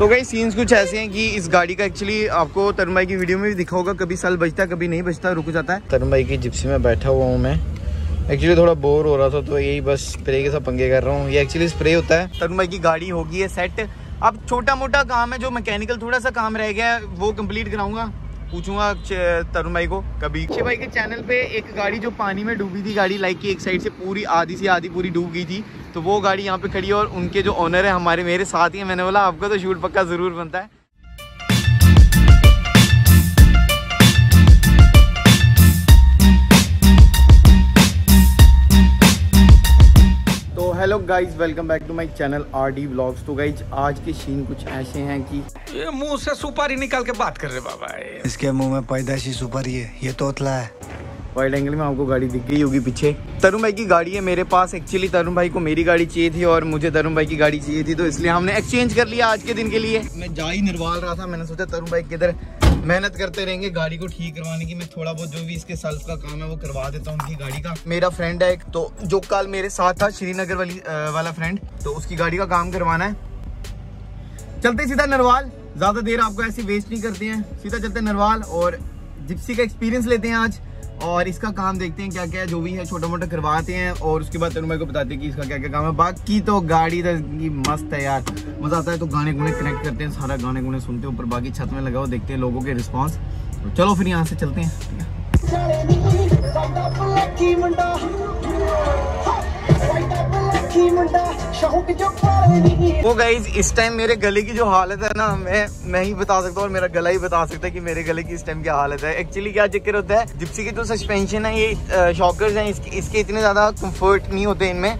तो कई सीन्स कुछ ऐसे हैं कि इस गाड़ी का एक्चुअली आपको तरुण भाई की वीडियो में भी दिखा होगा, कभी साल बजता कभी नहीं बजता, रुक जाता है। तरुण भाई की जिप्सी में बैठा हुआ हूँ मैं, एक्चुअली थोड़ा बोर हो रहा था तो यही बस स्प्रे के साथ पंगे कर रहा हूँ। ये एक्चुअली स्प्रे होता है। तरुण भाई की गाड़ी होगी है सेट, अब छोटा मोटा काम है जो मैकेनिकल थोड़ा सा काम रह गया है वो कंप्लीट कराऊंगा, पूछूंगा तरुण भाई को कभी। अक्षय भाई के चैनल पे एक गाड़ी जो पानी में डूबी थी, गाड़ी लाइक की एक साइड से आधी पूरी डूब गई थी, तो वो गाड़ी यहाँ पे खड़ी है और उनके जो ऑनर है हमारे मेरे साथ ही है। मैंने बोला आपका तो शूट पक्का जरूर बनता है। Hello guys, welcome back to my channel RD vlogs. तो गाइज आज के सीन कुछ ऐसे हैं कि ये मुंह से सुपारी निकाल के बात कर रहे बाबा, इसके मुंह में पैदाशी सुपारी है, ये तोतला है। वाइड एंगल में आपको गाड़ी दिख गई होगी पीछे, तरुण भाई की गाड़ी है मेरे पास। एक्चुअली तरुण भाई को मेरी गाड़ी चाहिए थी और मुझे तरुण भाई की गाड़ी चाहिए थी, तो इसलिए हमने एक्सचेंज कर लिया आज के दिन के लिए। मैं जा ही नरवाल रहा था, मैंने सोचा तरुण भाई किधर मेहनत करते रहेंगे गाड़ी को ठीक करवाने की, मैं थोड़ा बहुत जो भी इसके सेल्फ का काम है वो करवा देता हूँ उनकी गाड़ी का। मेरा फ्रेंड है एक, तो जो कल मेरे साथ था श्रीनगर वाला फ्रेंड, तो उसकी गाड़ी का काम करवाना है। चलते सीधा नरवाल, ज्यादा देर आपको ऐसे वेस्ट नहीं करते हैं, सीधा चलते नरवाल और जिप्सी का एक्सपीरियंस लेते हैं आज और इसका काम देखते हैं क्या क्या जो भी है छोटा मोटा करवाते हैं और उसके बाद तरुण भाई को बताते हैं कि इसका क्या क्या काम है। बाकी तो गाड़ी तो मस्त है यार, मज़ा आता है। तो गाने गुने कनेक्ट करते हैं, सारा गाने गुने सुनते हैं ऊपर, बाकी छत में लगाओ, देखते हैं लोगों के रिस्पॉन्स। तो चलो फिर यहाँ से चलते हैं। वो गाइज इस टाइम मेरे गले की जो हालत है ना, मैं ही बता सकता हूँ और मेरा गला ही बता सकता है कि मेरे गले की इस टाइम क्या हालत है। एक्चुअली क्या चक्कर होता है, जिप्सी के जो सस्पेंशन है ये शॉकर्स हैं, इसके इतने ज़्यादा कंफर्ट नहीं होते इनमें,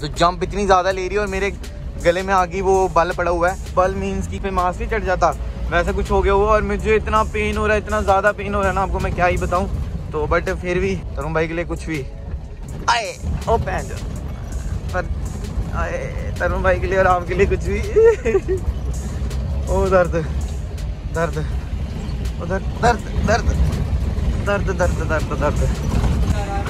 तो जंप इतनी ज़्यादा ले रही है और मेरे गले में आगे वो बल पड़ा हुआ है। बल मीन्स की पे मांस नहीं चढ़ जाता, वैसा कुछ हो गया हुआ और मुझे इतना पेन हो रहा है, इतना ज़्यादा पेन हो रहा है ना, आपको मैं क्या ही बताऊं। तो बट फिर भी तरुण भाई के लिए कुछ भी आए ओ पैन, पर आए तरुण भाई के लिए और आपके लिए कुछ भी ओ दर्द दर्द दर्द दर्द दर्द दर्द दर्द दर्द दर्द।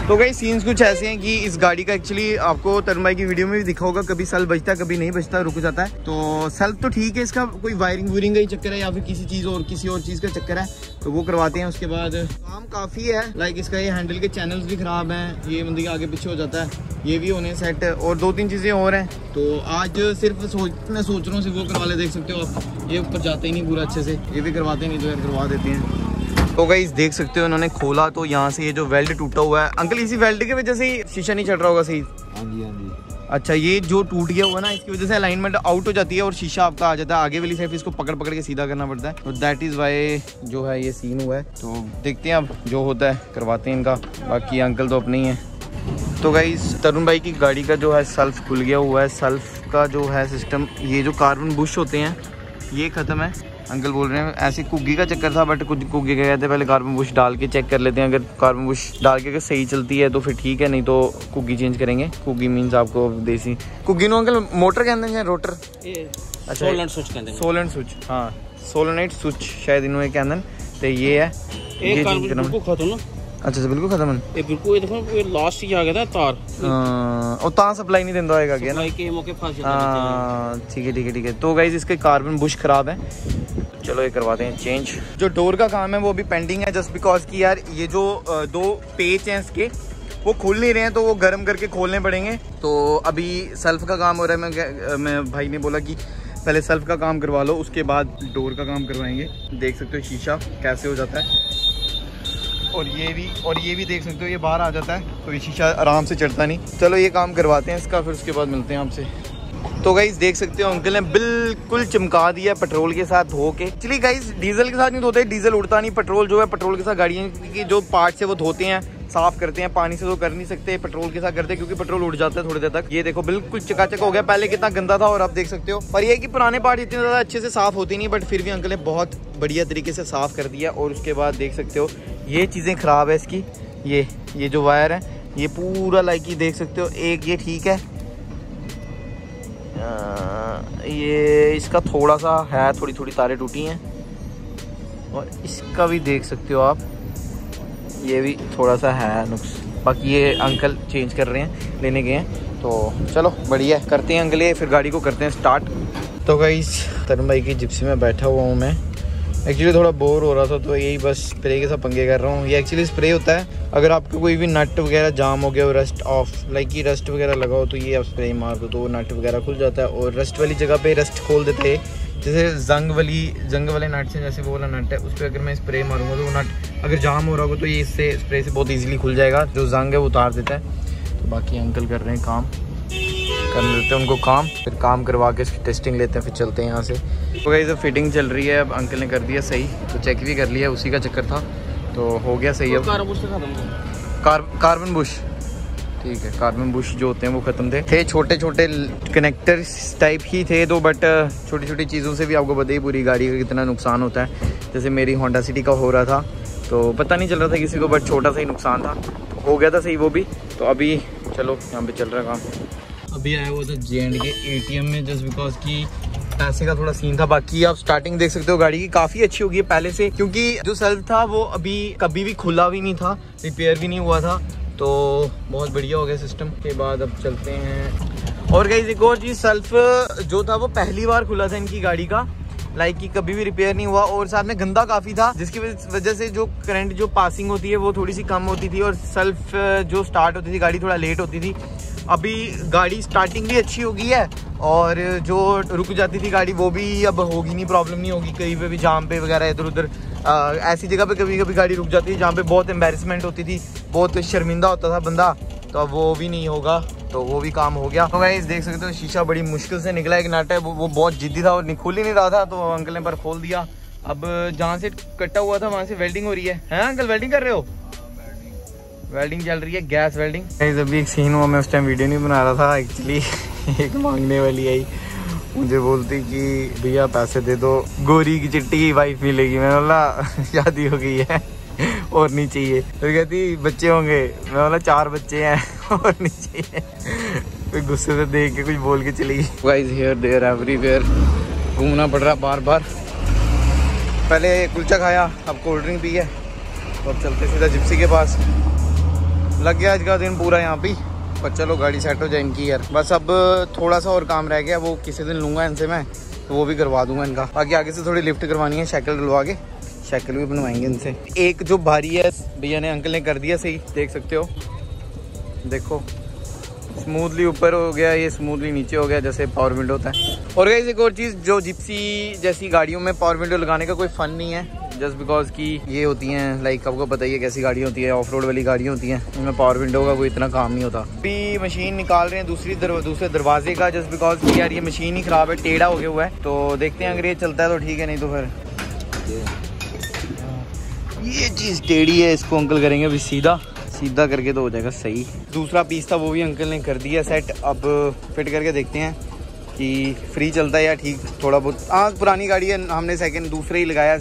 तो कई सीन्स कुछ ऐसे हैं कि इस गाड़ी का एक्चुअली आपको तरुण भाई की वीडियो में भी दिखा होगा, कभी सेल्फ बजता कभी नहीं बजता, रुक जाता है। तो सेल्फ तो ठीक है, इसका कोई वायरिंग वूरिंग का ही चक्कर है या फिर किसी और चीज़ का चक्कर है, तो वो करवाते हैं। उसके बाद काम काफ़ी है, लाइक इसका ये हैंडल के चैनल्स भी ख़राब हैं, ये बंदी आगे पीछे हो जाता है, ये भी होने सेट और 2-3 चीज़ें और हैं। तो आज सिर्फ सोच रहा हूँ सिर्फ वो करवा ले, देख सकते हो आप ये ऊपर जाते ही नहीं पूरा अच्छे से, ये भी करवाते नहीं तो यार करवा देते हैं। तो गाइस देख सकते हो उन्होंने खोला तो यहाँ से ये जो वेल्ट टूटा हुआ है, अंकल इसी वेल्ट की वजह से ही शीशा नहीं चढ़ रहा होगा सही? हाँ जी हाँ जी। अच्छा ये जो टूट गया हुआ ना, इसकी वजह से अलाइनमेंट आउट हो जाती है और शीशा आपका आ जाता है आगे वाली साइड, इसको पकड़ पकड़ के सीधा करना पड़ता है, तो दैट इज़ वाई जो है ये सीन हुआ है। तो देखते हैं अब जो होता है करवाते हैं इनका, बाकी अंकल तो अपने ही हैं। तो गाइस तरुण भाई की गाड़ी का जो है सेल्फ खुल गया हुआ है, सेल्फ का जो है सिस्टम, ये जो कार्बन बुश होते हैं ये ख़त्म है। अंकल बोल रहे हैं ऐसे कुग्गी का चक्कर था, बट कुछ कुग्गी का कहते हैं पहले कार्बन बुश डाल के चेक कर लेते हैं, अगर कार्बन बुश डाल के अगर सही चलती है तो फिर ठीक है, नहीं तो कुग्गी चेंज करेंगे। कुग्गी मीन्स आपको देसी कुग्गी नो अंकल मोटर कहते हैं, रोटर। अच्छा सोलनेट स्विच कहते हैं, सोलनेट स्विच, हाँ सोलनेट स्विच शायद इन्होंने कहते हैं। तो ये है ये अच्छा से बिल्कुल खत्म है, ये बिल्कुल ये देखो ये लास्ट ही आ गया था तार, और तार सप्लाई नहीं देता होएगा क्या ना, के मौके फंस जाता है। ठीक है। तो गाइस इसके कार्बन बुश खराब है, चलो ये करवाते हैं चेंज। जो डोर का काम है वो अभी पेंडिंग है, जस्ट बिकॉज कि यार ये जो 2 पेच हैं इसके वो खुल नहीं रहे हैं, तो वो गर्म करके खोलने पड़ेंगे। तो अभी सेल्फ का काम हो रहा है, मैं भाई ने बोला कि पहले सेल्फ का काम करवा लो उसके बाद डोर का काम करवाएंगे। देख सकते हो शीशा कैसे हो जाता है और ये भी देख सकते हो ये बाहर आ जाता है, तो ये शीशा आराम से चढ़ता नहीं। चलो ये काम करवाते हैं इसका, फिर उसके बाद मिलते हैं आपसे। तो गाइस देख सकते हो अंकल ने बिल्कुल चमका दिया पेट्रोल के साथ धो के। एक्चुअली गाइस डीजल के साथ नहीं धोते, डीजल उड़ता नहीं, पेट्रोल जो है पेट्रोल के साथ गाड़ियों की जो पार्ट्स है वो धोते हैं, साफ़ करते हैं, पानी से तो कर नहीं सकते, पेट्रोल के साथ करते हैं क्योंकि पेट्रोल उड़ जाता है थोड़ी देर तक। ये देखो बिल्कुल चकाचक हो गया, पहले कितना गंदा था और आप देख सकते हो। पर ये कि पुराने पार्ट इतने ज़्यादा अच्छे से साफ़ होते नहीं, बट फिर भी अंकल ने बहुत बढ़िया तरीके से साफ़ कर दिया। और उसके बाद देख सकते हो ये चीज़ें ख़राब है इसकी, ये जो वायर है ये पूरा लाइक ही देख सकते हो, एक ये ठीक है, ये इसका थोड़ा सा है, थोड़ी तारें टूटी हैं और इसका भी देख सकते हो आप, ये भी थोड़ा सा है नुक्स, बाकी ये अंकल चेंज कर रहे हैं, लेने गए हैं। तो चलो बढ़िया करते हैं अंकल ये, फिर गाड़ी को करते हैं स्टार्ट। तो गाइस तरुण भाई की जिप्सी में बैठा हुआ हूँ मैं। एक्चुअली थोड़ा बोर हो रहा था तो यही बस स्प्रे के साथ पंगे कर रहा हूँ। ये एक्चुअली स्प्रे होता है, अगर आपका कोई भी नट वगैरह जाम हो गया हो, रस्ट ऑफ लाइक ये रस्ट वगैरह लगा हो तो ये आप स्प्रे मार दो तो वो नट वगैरह खुल जाता है और रस्ट वाली जगह पे रस्ट खोल देते हैं। जैसे जंग वाले नट से जैसे वो वाला नट है उस पर अगर मैं स्प्रे मारूंगा तो वो नट अगर जाम हो रहा होगा तो ये इससे स्प्रे से बहुत ईजिली खुल जाएगा, जो जंग है वो उतार देता है। तो बाकी अंकल कर रहे हैं काम, कर लेते हैं उनको काम, फिर काम करवा के इसकी टेस्टिंग लेते हैं, फिर चलते हैं यहाँ से। तो गाइस अब फिटिंग चल रही है, अब अंकल ने कर दिया सही, तो चेक भी कर लिया, उसी का चक्कर था तो हो गया सही। अब कार्बन बुश, ठीक है, कार्बन बुश जो होते हैं वो ख़त्म थे। छोटे छोटे कनेक्टर्स टाइप ही थे तो, बट छोटी छोटी चीज़ों से भी आपको पता ही पूरी गाड़ी का कितना नुकसान होता है। जैसे मेरी होंडा सिटी का हो रहा था तो पता नहीं चल रहा था किसी को, बट छोटा सा ही नुकसान था तो हो गया था सही वो भी। तो अभी चलो यहाँ पर चल रहा काम। अभी आया हुआ था J&K ATM में, जस्ट बिकॉज कि पैसे का थोड़ा सीन था। बाकी आप स्टार्टिंग देख सकते हो गाड़ी की काफ़ी अच्छी होगी पहले से, क्योंकि जो सेल्फ था वो अभी कभी भी खुला भी नहीं था, रिपेयर भी नहीं हुआ था, तो बहुत बढ़िया हो गया सिस्टम के बाद। अब चलते हैं। और गाइस एक और चीज़, सेल्फ जो था वो पहली बार खुला था इनकी गाड़ी का, लाइक कि कभी भी रिपेयर नहीं हुआ और साथ में गंदा काफ़ी था, जिसकी वजह से जो करंट जो पासिंग होती है वो थोड़ी सी कम होती थी और सेल्फ जो स्टार्ट होती थी गाड़ी थोड़ा लेट होती थी। अभी गाड़ी स्टार्टिंग भी अच्छी हो गई है और जो रुक जाती थी गाड़ी वो भी अब होगी नहीं, प्रॉब्लम नहीं होगी कहीं पे भी जाम पे वगैरह इधर उधर। ऐसी जगह पे कभी कभी गाड़ी रुक जाती है जहाँ पे बहुत एम्बेरसमेंट होती थी, बहुत शर्मिंदा होता था बंदा, तो अब वो भी नहीं होगा, तो वो भी काम हो गया। तो गाइस देख सकते हो शीशा बड़ी मुश्किल से निकला, एक नट है वो बहुत जिद्दी था और खुल ही नहीं रहा था तो अंकल ने पर खोल दिया। अब जहाँ से कटा हुआ था वहाँ से वेल्डिंग हो रही है। हैं अंकल वेल्डिंग कर रहे हो? वेल्डिंग चल रही है, गैस वेल्डिंग। जब भी एक सीन हुआ, मैं उस टाइम वीडियो नहीं बना रहा था एक्चुअली। एक मांगने वाली आई, मुझे बोलती कि भैया पैसे दे दो, गोरी की चिट्टी वाइफ मिलेगी। मैंने बोला शादी हो गई है और नहीं चाहिए। तो कहती बच्चे होंगे। मैंने बोला 4 बच्चे हैं और नहीं चाहिए। कोई गुस्से से देख के कुछ बोल के चली गई। गाइस हियर देयर एवरीवेयर घूमना पड़ रहा बार बार। पहले कुलचा खाया, अब कोल्ड ड्रिंक पी है, अब चलते सीधा जिप्सी के पास। लग गया आज का दिन पूरा यहाँ पे, पर चलो गाड़ी सेट हो जाए इनकी यार। बस अब थोड़ा सा और काम रह गया, वो किसी दिन लूँगा इनसे मैं, तो वो भी करवा दूंगा इनका। बाकी आगे से थोड़ी लिफ्ट करवानी है, साइकिल डलवा के साइकिल भी बनवाएंगे इनसे। एक जो भारी है भैया ने, अंकल ने कर दिया सही, देख सकते हो, देखो स्मूथली ऊपर हो गया, ये स्मूथली नीचे हो गया, जैसे पावर विंडो होता है। और गाइस एक और चीज़, जो जिप्सी जैसी गाड़ियों में पावर विंडो लगाने का कोई फन नहीं है, जस्ट बिकॉज कि ये होती हैं लाइक आपको पता ही है कैसी गाड़ियाँ होती है, ऑफ रोड वाली गाड़ियाँ होती हैं, इनमें पावर विंडो का कोई इतना काम नहीं होता। अभी मशीन निकाल रहे हैं दूसरे दरवाजे का, जस्ट बिकॉज कि यार ये मशीन ही ख़राब है, टेढ़ा हो गया हुआ है, तो देखते हैं अगर ये चलता है तो ठीक है, नहीं तो फिर ये चीज़ टेढ़ी है, इसको अंकल करेंगे अभी सीधा करके तो हो जाएगा सही। दूसरा पीस था वो भी अंकल ने कर दिया सेट, अब फिट करके देखते हैं कि फ्री चलता है या ठीक थोड़ा बहुत। हाँ पुरानी गाड़ी है, हमने सेकंड दूसरे ही लगाया,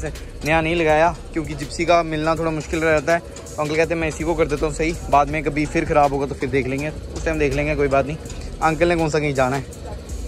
नया नहीं लगाया, क्योंकि जिप्सी का मिलना थोड़ा मुश्किल रहता है। अंकल कहते हैं मैं इसी को कर देता हूँ सही, बाद में कभी फिर ख़राब होगा तो फिर देख लेंगे, उस टाइम देख लेंगे, कोई बात नहीं। अंकल ने कौन सा कहीं जाना है,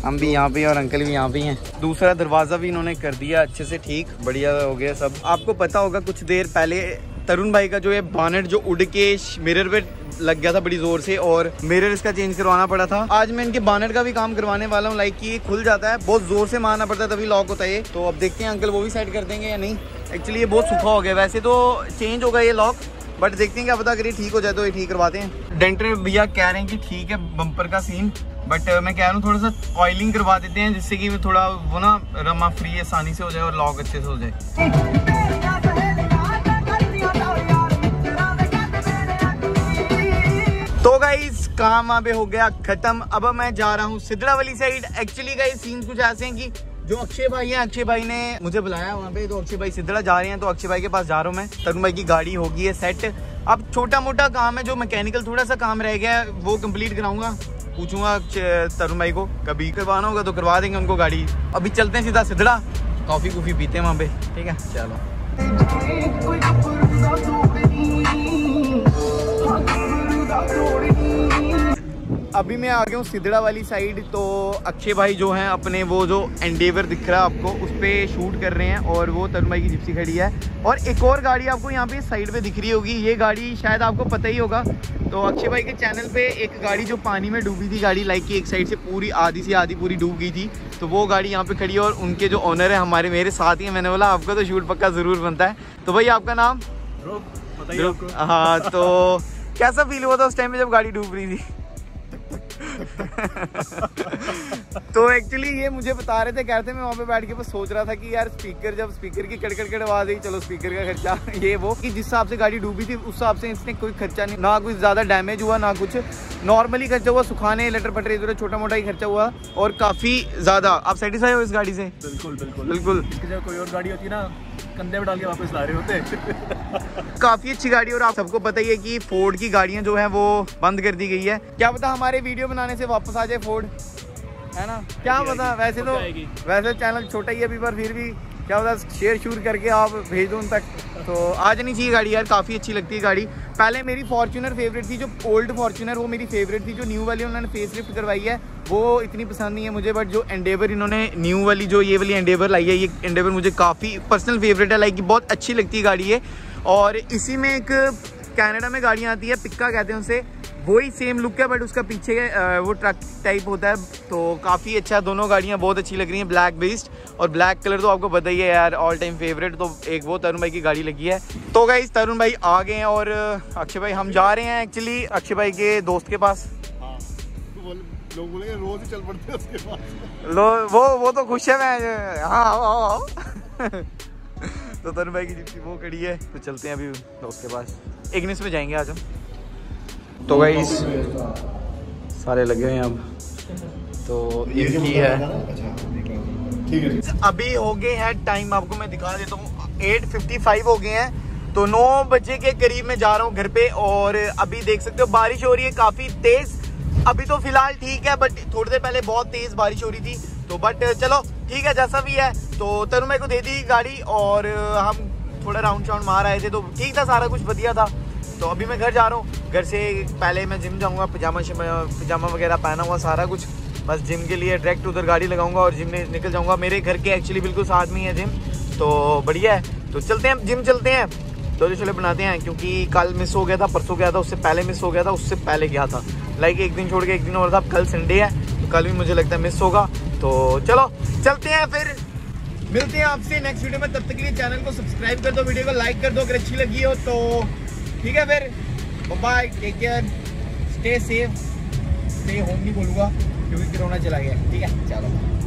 हम भी यहाँ पे हैं और अंकल भी यहाँ पे हैं। दूसरा दरवाज़ा भी इन्होंने कर दिया अच्छे से ठीक, बढ़िया हो गया सब। आपको पता होगा कुछ देर पहले तरुण भाई का जो ये बानेट जो उड़ के मिरर पे लग गया था बड़ी ज़ोर से, और मिरर इसका चेंज करवाना पड़ा था। आज मैं इनके बानेट का भी काम करवाने वाला हूँ, लाइक कि खुल जाता है, बहुत ज़ोर से मारना पड़ता है तभी लॉक होता है ये। तो अब देखते हैं अंकल वो भी सेट कर देंगे या नहीं। एक्चुअली ये बहुत सूखा हो गया, वैसे तो चेंज होगा ये लॉक, बट देखते हैं क्या पता अगर ये ठीक हो जाए तो ये ठीक करवाते हैं। डेंटर भैया कह रहे हैं कि ठीक है बम्पर का सीन, बट मैं कह रहा हूँ थोड़ा सा ऑयलिंग करवा देते हैं, जिससे कि थोड़ा वो ना रमा फ्री आसानी से हो जाए और लॉक अच्छे से हो जाए। तो गाइस काम अब हो गया खत्म, अब मैं जा रहा हूँ सिदड़ा वाली साइड। एक्चुअली गाइस सीन कुछ ऐसे हैं कि जो अक्षय भाई हैं, अक्षय भाई ने मुझे बुलाया वहाँ पे, तो अक्षय भाई सिदड़ा जा रहे हैं, तो अक्षय भाई के पास जा रहा हूँ मैं। तरुण भाई की गाड़ी हो गई है सेट, अब छोटा मोटा काम है, जो मैकेनिकल थोड़ा सा काम रह गया है वो कंप्लीट कराऊंगा, पूछूंगा तरुण भाई को, कभी करवाना होगा तो करवा देंगे उनको गाड़ी। अभी चलते हैं सीधा सिदड़ा, कॉफ़ी कूफी पीते हैं वहाँ पे, ठीक है चलो। अभी मैं आ गया हूँ सिदड़ा वाली साइड। तो अक्षय भाई जो हैं अपने वो जो एंडेवर दिख रहा है आपको, उस पर शूट कर रहे हैं और वो तरुण भाई की जिप्सी खड़ी है। और एक और गाड़ी आपको यहाँ पे साइड पे दिख रही होगी, ये गाड़ी शायद आपको पता ही होगा। तो अक्षय भाई के चैनल पे एक गाड़ी जो पानी में डूबी थी, गाड़ी लाइक की एक साइड से पूरी आधी से आधी पूरी डूब गई थी, तो वो गाड़ी यहाँ पे खड़ी है। और उनके जो ऑनर है हमारे मेरे साथ ही, मैंने बोला आपका तो शूट पक्का ज़रूर बनता है। तो भाई आपका नाम? हाँ, तो कैसा फील हुआ था उस टाइम पे जब गाड़ी डूब रही थी? तो एक्चुअली ये मुझे बता रहे थे, कह रहे थे मैं वहाँ पे बैठ के बस सोच रहा था कि यार स्पीकर, जब स्पीकर की कड़कड़ आवाज आई, चलो स्पीकर का खर्चा ये वो, कि जिस हिसाब से गाड़ी डूबी थी उस हिसाब से इसने कोई खर्चा नहीं, ना कुछ ज़्यादा डैमेज हुआ ना कुछ, नॉर्मली खर्चा हुआ, सुखाने लटर पटरे इधर छोटा मोटा ही खर्चा हुआ। और काफ़ी ज़्यादा आप सेटिस्फाई हो इस गाड़ी से? बिल्कुल बिल्कुल बिल्कुल। जब कोई और गाड़ी होती ना, कंधे पे डाल के वापस ला रहे होते। काफी अच्छी गाड़ी। और आप सबको पता ही है कि फोर्ड की गाड़ियां जो हैं वो बंद कर दी गई है। क्या पता हमारे वीडियो बनाने से वापस आ जाए फोर्ड, है ना? क्या पता, वैसे तो वैसे चैनल छोटा ही है अभी, पर फिर भी क्या पता शेयर शूर करके आप भेज दो उन तक। तो आ जानी चाहिए गाड़ी यार, काफ़ी अच्छी लगती है गाड़ी। पहले मेरी फॉर्चूनर फेवरेट थी, जो ओल्ड फॉर्चूनर वो मेरी फेवरेट थी। जो न्यू वाली उन्होंने फेस लिफ्ट करवाई है वो इतनी पसंद नहीं है मुझे, बट जो एंडेवर इन्होंने न्यू वाली जो ये वाली एंडेवर लाई है, ये एंडेवर मुझे काफ़ी पर्सनल फेवरेट है, लाइक बहुत अच्छी लगती है गाड़ी है। और इसी में एक कैनेडा में गाड़ियाँ आती है, पिक्का कहते हैं उसे, वही सेम लुक है बट उसका पीछे वो ट्रक टाइप होता है। तो काफ़ी अच्छा, दोनों गाड़ियाँ बहुत अच्छी लग रही हैं। ब्लैक बेस्ड और ब्लैक कलर तो आपको पता ही है यार, ऑल टाइम फेवरेट। तो एक वो तरुण भाई की गाड़ी लगी है। तो गाइस तरुण भाई आ गए हैं और अक्षय भाई हम जा रहे हैं एक्चुअली अक्षय भाई के दोस्त के पास। हाँ, लोग बोलेंगे रोज ही चल पड़ते हैं उसके पास। वो तो खुश है मैं। हाँ आओ। तो तरुण भाई की जिप्सी वो खड़ी है, तो चलते हैं अभी दोस्त के पास, इग्निस में जाएंगे आज हम। तो गाइस सारे लगे हुए हैं अब, तो एक ही है ठीक है। अभी हो गए हैं, टाइम आपको मैं दिखा देता हूँ, 8:55 हो गए हैं। तो 9 बजे के करीब मैं जा रहा हूँ घर पे। और अभी देख सकते हो बारिश हो रही है काफ़ी तेज़, अभी तो फिलहाल ठीक है, बट थोड़ी देर पहले बहुत तेज़ बारिश हो रही थी। तो बट चलो ठीक है, जैसा भी है। तो तरुण भाई को दे दी गाड़ी और हम थोड़ा राउंड शाउंड मार आए थे, तो ठीक था, सारा कुछ बढ़िया था। तो अभी मैं घर जा रहा हूँ, घर से पहले मैं जिम जाऊँगा, पजामा वगैरह पहना हुआ सारा कुछ, बस जिम के लिए डायरेक्ट उधर गाड़ी लगाऊंगा और जिम में निकल जाऊँगा। मेरे घर के एक्चुअली बिल्कुल साथ में ही है जिम, तो बढ़िया है। तो चलते हैं जिम, चलते हैं तो चले बनाते हैं, क्योंकि कल मिस हो गया था, परसों गया था, उससे पहले मिस हो गया था, उससे पहले गया था, लाइक एक दिन छोड़ के एक दिन और था। कल संडे है तो कल भी मुझे लगता है मिस होगा। तो चलो चलते हैं, फिर मिलते हैं आपसे नेक्स्ट वीडियो में। तब तक के लिए चैनल को सब्सक्राइब कर दो, वीडियो को लाइक कर दो अगर अच्छी लगी हो तो, ठीक है। फिर bye, take care, stay safe, stay home नहीं बोलूँगा क्योंकि कोरोना चला गया, ठीक है। चलो।